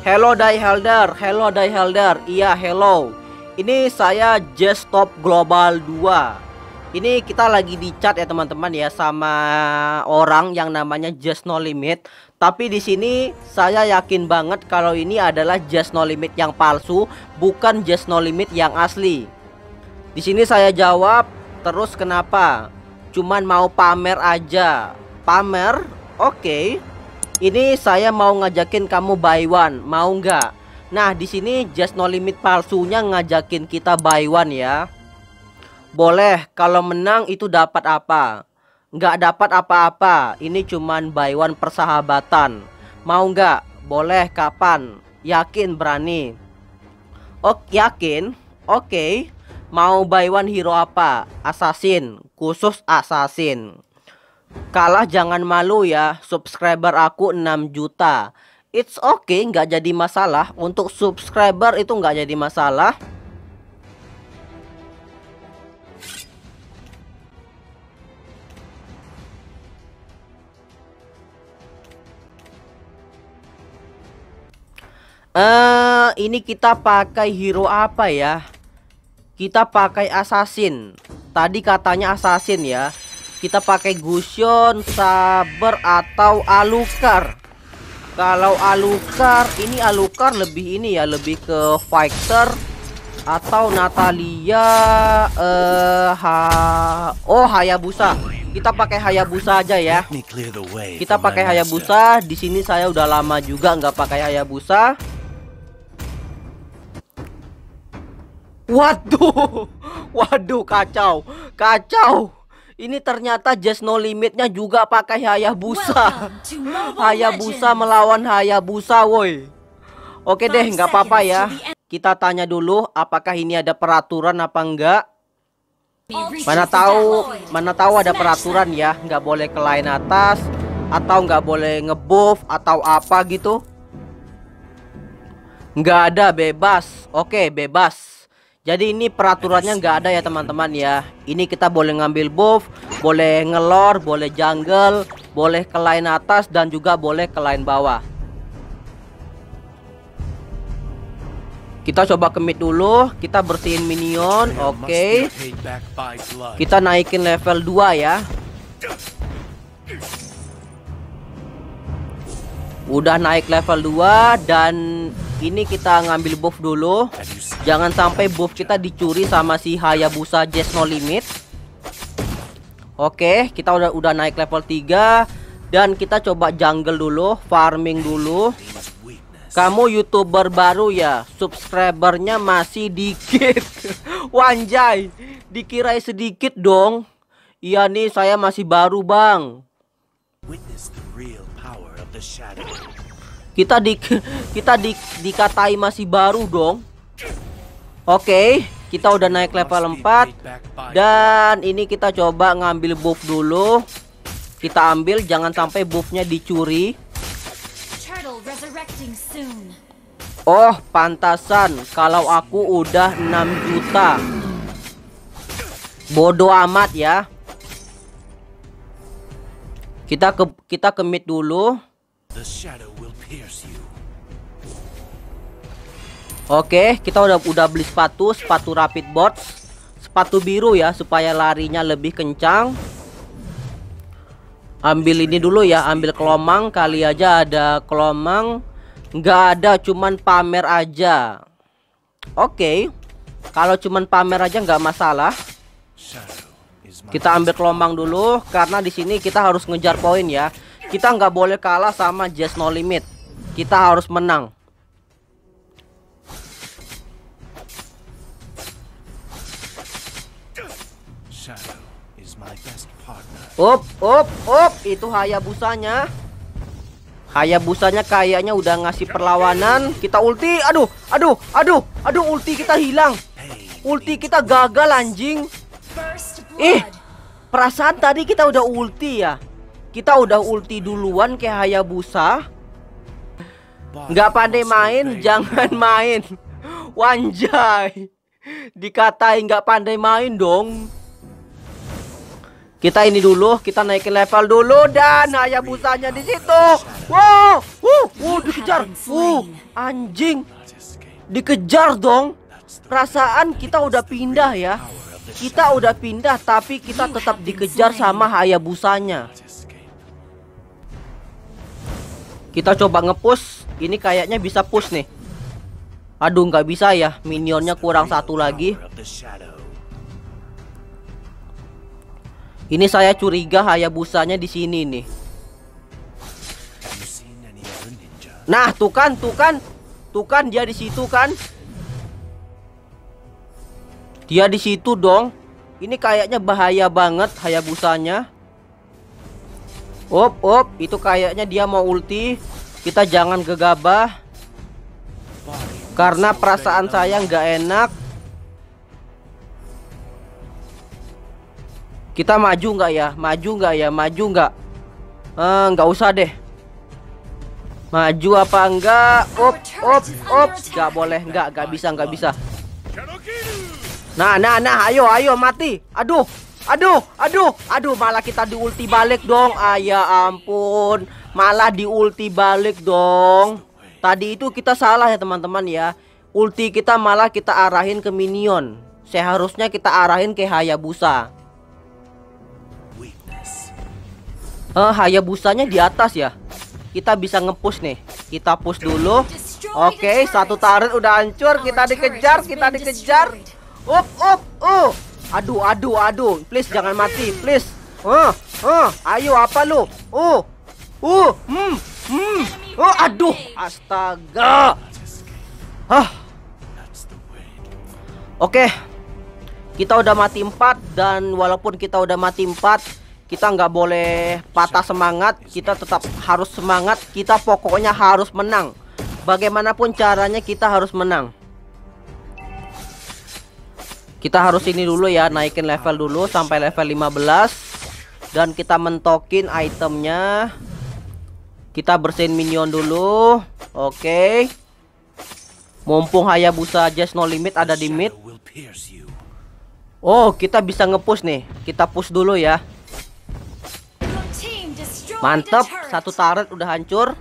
Hello Day Helder, hello Day Helder. Iya, hello. Ini saya Just Top Global 2. Ini kita lagi di chat ya teman-teman ya sama orang yang namanya Jasno Limit. Tapi di sini saya yakin banget kalau ini adalah Jasno Limit yang palsu, bukan Jasno Limit yang asli. Di sini saya jawab, terus kenapa? Cuman mau pamer aja. Pamer? Oke. Ini saya mau ngajakin kamu buy one, mau nggak? Nah, di sini Jasno Limit palsunya ngajakin kita buy one ya. Boleh, kalau menang itu dapat apa? Nggak dapat apa-apa. Ini cuman buy one persahabatan. Mau nggak? Boleh, kapan? Yakin berani? Oke, yakin? Oke. Mau buy one hero apa? Assassin, khusus assassin. Kalah jangan malu ya, subscriber aku 6 juta. It's okay, nggak jadi masalah. Untuk subscriber itu nggak jadi masalah. Ini kita pakai hero apa ya? Kita pakai assassin. Tadi katanya assassin ya. Kita pakai Gusion, Saber, atau Alukar. Kalau Alukar, ini Alukar lebih ini ya, lebih ke fighter. Atau Natalia, Hayabusa. Kita pakai Hayabusa aja ya. Kita pakai Hayabusa. Di sini saya udah lama juga nggak pakai Hayabusa. Waduh, waduh, kacau, kacau. Ini ternyata Jasno Limitnya juga pakai Hayabusa. Hayabusa melawan Hayabusa, woi. Oke deh, nggak apa-apa ya. Kita tanya dulu, apakah ini ada peraturan apa enggak? Mana tahu ada peraturan ya. Nggak boleh ke line atas, atau nggak boleh ngebuff atau apa gitu. Nggak ada, bebas. Oke, bebas. Jadi ini peraturannya nggak ada ya teman-teman ya. Ini kita boleh ngambil buff, boleh ngelor, boleh jungle, boleh ke line atas, dan juga boleh ke line bawah. Kita coba ke mid dulu. Kita bersihin minion. Oke. Kita naikin level 2 ya. Udah naik level 2. Dan ini kita ngambil buff dulu. Jangan sampai buff kita dicuri sama si Hayabusa Jasno Limit. Oke, kita udah naik level 3. Dan kita coba jungle dulu, farming dulu. Kamu YouTuber baru ya, subscribernya masih dikit. Wanjay, dikirai sedikit dong. Iya nih, saya masih baru bang. Kita dikatai masih baru dong. Oke, kita udah naik level 4. Dan ini kita coba ngambil buff dulu. Kita ambil, jangan sampai buffnya dicuri. Oh, pantasan kalau aku udah 6 juta. Bodoh amat ya. Kita ke mid dulu. Oke, kita udah beli sepatu RapidBot, sepatu biru ya supaya larinya lebih kencang. Ambil ini dulu ya, ambil kelomang, kali aja ada kelomang. Nggak ada, cuman pamer aja. Oke, kalau cuman pamer aja nggak masalah. Kita ambil kelomang dulu karena di sini kita harus ngejar poin ya. Kita nggak boleh kalah sama Just No Limit. Kita harus menang. Up. Itu Hayabusanya. Hayabusanya kayaknya udah ngasih perlawanan. Kita ulti. Aduh, ulti kita hilang. Ulti kita gagal anjing. Perasaan tadi kita udah ulti ya. Kita udah ulti duluan ke Hayabusa. Nggak pandai main, jangan main. Wanjay, dikatain nggak pandai main dong. Kita ini dulu, kita naikin level dulu dan Hayabusanya di situ. Wow, dikejar. Anjing. Dikejar dong. Perasaan kita udah pindah ya. Kita udah pindah tapi kita tetap dikejar sama Hayabusanya. Kita coba nge-push. Ini kayaknya bisa push nih. Aduh, nggak bisa ya. Minionnya kurang satu lagi. Ini saya curiga Hayabusanya di sini nih. Nah, tuh kan dia di situ kan? Dia di situ dong. Ini kayaknya bahaya banget Hayabusanya. Op, itu kayaknya dia mau ulti. Kita jangan gegabah. Karena perasaan saya nggak enak. Kita maju nggak ya? Maju nggak ya? Maju nggak? Nggak usah deh. Maju apa enggak? Op. Nggak bisa. Nah. Ayo mati. Aduh. Malah kita diulti balik dong. Ya ampun. Malah diulti balik dong. Tadi itu kita salah ya teman-teman ya. Ulti kita malah kita arahin ke minion. Seharusnya kita arahin ke Hayabusa. Hayabusanya di atas ya. Kita bisa nge-push nih. Kita push dulu. Oke, satu turret udah hancur. Kita dikejar. Aduh. Please jangan mati, please. Ayo apa lu? Aduh, astaga. Oke. Kita udah mati 4 dan walaupun kita udah mati 4, kita nggak boleh patah semangat. Kita tetap harus semangat. Kita pokoknya harus menang. Bagaimanapun caranya kita harus menang. Kita harus ini dulu ya. Naikin level dulu sampai level 15. Dan kita mentokin itemnya. Kita bersihin minion dulu. Oke. Mumpung Hayabusa Just No Limit ada di mid. Oh, kita bisa nge-push nih. Kita push dulu ya. Mantap, satu turret udah hancur.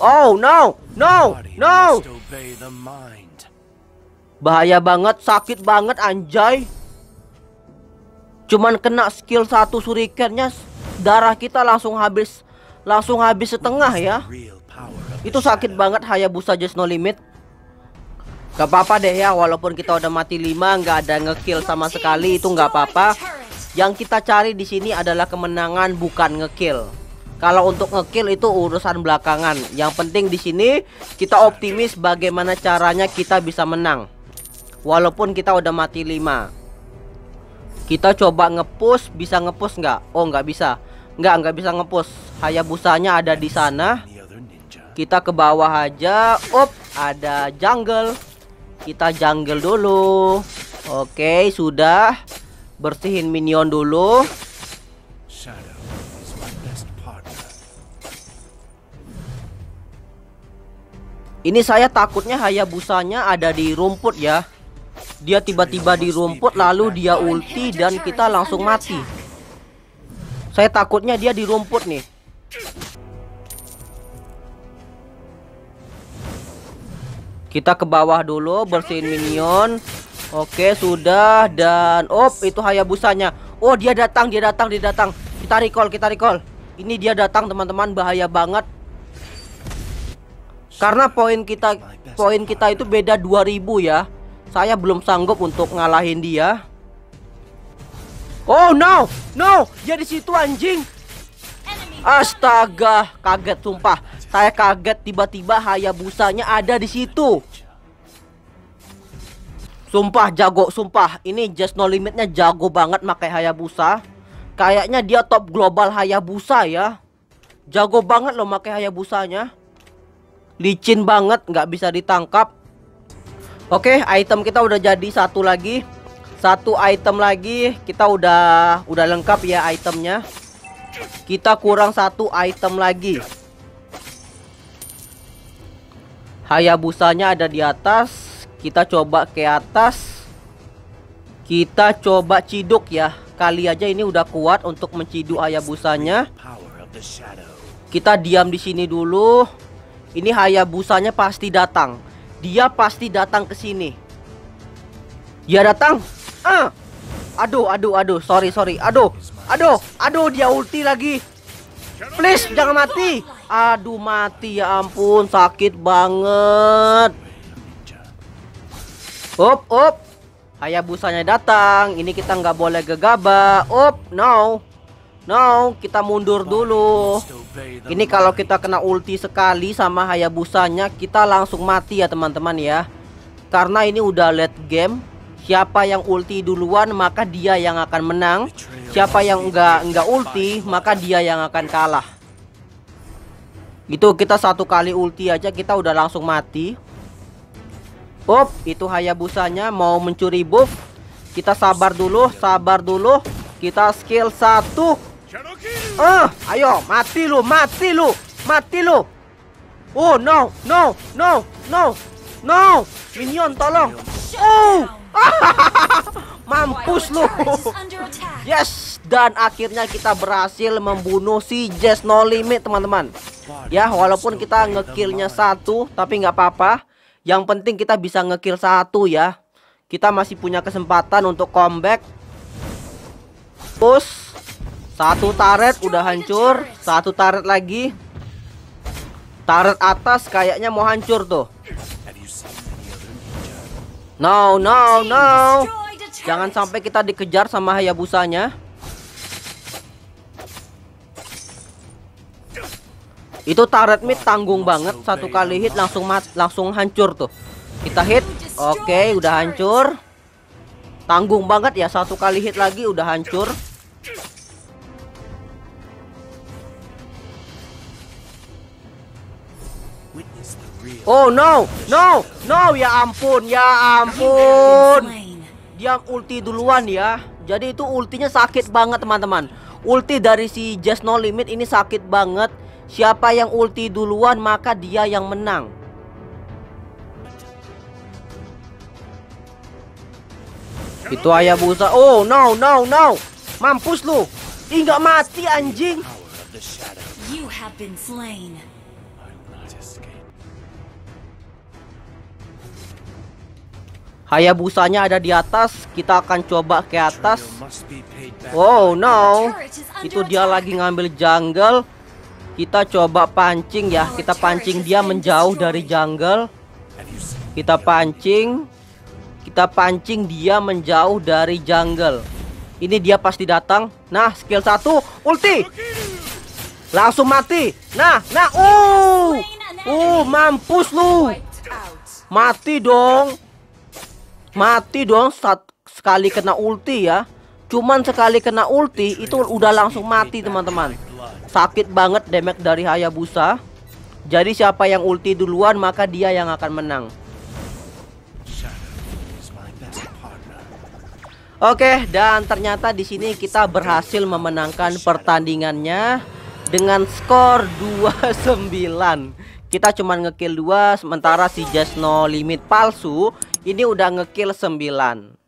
Oh no. Bahaya banget, sakit banget anjay. Cuman kena skill 1 shurikennya, darah kita langsung habis setengah ya. Itu sakit banget Hayabusa Just No Limit. Gak apa-apa deh ya, walaupun kita udah mati 5 nggak ada ngekill sama sekali, itu nggak apa-apa. Yang kita cari di sini adalah kemenangan, bukan ngekill. Kalau untuk ngekill itu urusan belakangan. Yang penting di sini kita optimis bagaimana caranya kita bisa menang. Walaupun kita udah mati 5. Kita coba nge-push, bisa nge-push nggak? Oh, nggak bisa. Nggak bisa nge-push. Hayabusanya ada di sana. Kita ke bawah aja. Ada jungle. Kita jungle dulu. Oke, sudah. Bersihin minion dulu. Ini saya takutnya Hayabusanya ada di rumput ya. Dia tiba-tiba di rumput lalu dia ulti dan kita langsung mati. Saya takutnya dia di rumput nih. Kita ke bawah dulu, bersihin minion. Oke, sudah. Dan itu Hayabusanya. Oh, dia datang. Kita recall. Ini dia datang, teman-teman, bahaya banget. Karena poin kita itu beda 2000 ya. Saya belum sanggup untuk ngalahin dia. Oh, no. Dia di situ anjing. Astaga, kaget sumpah. Saya kaget tiba-tiba Hayabusanya ada di situ. Sumpah jago, sumpah. Ini Just No Limitnya jago banget pakai Hayabusa. Kayaknya dia top global Hayabusa ya. Jago banget loh pakai Hayabusanya. Licin banget, nggak bisa ditangkap. Oke, item kita udah jadi satu lagi. Satu item lagi, kita udah lengkap ya itemnya. Kita kurang satu item lagi. Hayabusanya ada di atas. Kita coba ke atas. Kita coba ciduk ya. Kali aja ini udah kuat untuk menciduk Hayabusanya. Kita diam di sini dulu. Ini Hayabusanya pasti datang. Dia pasti datang ke sini. Dia datang. Ah. Aduh, sorry. Aduh, dia ulti lagi. Please, jangan mati. Aduh, mati, ya ampun, sakit banget. Up. Hayabusanya datang. Ini kita nggak boleh gegabah. Up, no, kita mundur dulu. Ini kalau kita kena ulti sekali sama Hayabusanya, kita langsung mati ya teman-teman ya. Karena ini udah late game. Siapa yang ulti duluan maka dia yang akan menang. Siapa yang enggak ulti maka dia yang akan kalah. Itu kita satu kali ulti aja kita udah langsung mati. Up, itu Hayabusanya mau mencuri buff. Kita sabar dulu. Kita skill 1. Ayo mati lu. Oh no. Minion tolong. Oh. Mampus lu. Yes, dan akhirnya kita berhasil membunuh si Jess No Limit teman-teman. Ya, walaupun kita ngekillnya 1, tapi nggak apa-apa. Yang penting kita bisa ngekill 1 ya. Kita masih punya kesempatan untuk comeback. Push. 1 turret udah hancur. 1 turret lagi. Turret atas kayaknya mau hancur tuh. No. Jangan sampai kita dikejar sama Hayabusanya. Itu turret mid tanggung banget. 1 kali hit langsung hancur tuh. Kita hit. Oke, udah hancur. Tanggung banget ya. 1 kali hit lagi udah hancur. Oh no, ya ampun. Dia ulti duluan ya. Jadi itu ultinya sakit banget teman-teman. Ulti dari si Just No Limit ini sakit banget. Siapa yang ulti duluan maka dia yang menang. Itu Hayabusa. Oh no. Mampus lu. Ih, nggak mati anjing. You have been slain. Hayabusanya ada di atas. Kita akan coba ke atas. Oh no. Itu dia lagi ngambil jungle. Kita coba pancing ya. Kita pancing dia menjauh dari jungle. Kita pancing dia menjauh dari jungle. Ini dia pasti datang. Nah, skill 1 ulti. Langsung mati. Nah. Mampus lu. Mati dong, sekali kena ulti ya. Cuman sekali kena ulti itu udah langsung mati teman-teman. Sakit banget damage dari Hayabusa. Jadi siapa yang ulti duluan maka dia yang akan menang. Oke, dan ternyata di sini kita berhasil memenangkan pertandingannya dengan skor 29. Kita cuman ngekill 2, sementara si Jasno Limit palsu ini udah ngekill 9.